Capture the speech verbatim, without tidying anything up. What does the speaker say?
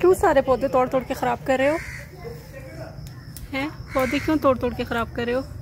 क्यों सारे पौधे तोड़ तोड़ के ख़राब कर रहे हो हैं? पौधे क्यों तोड़ तोड़ के ख़राब कर रहे हो?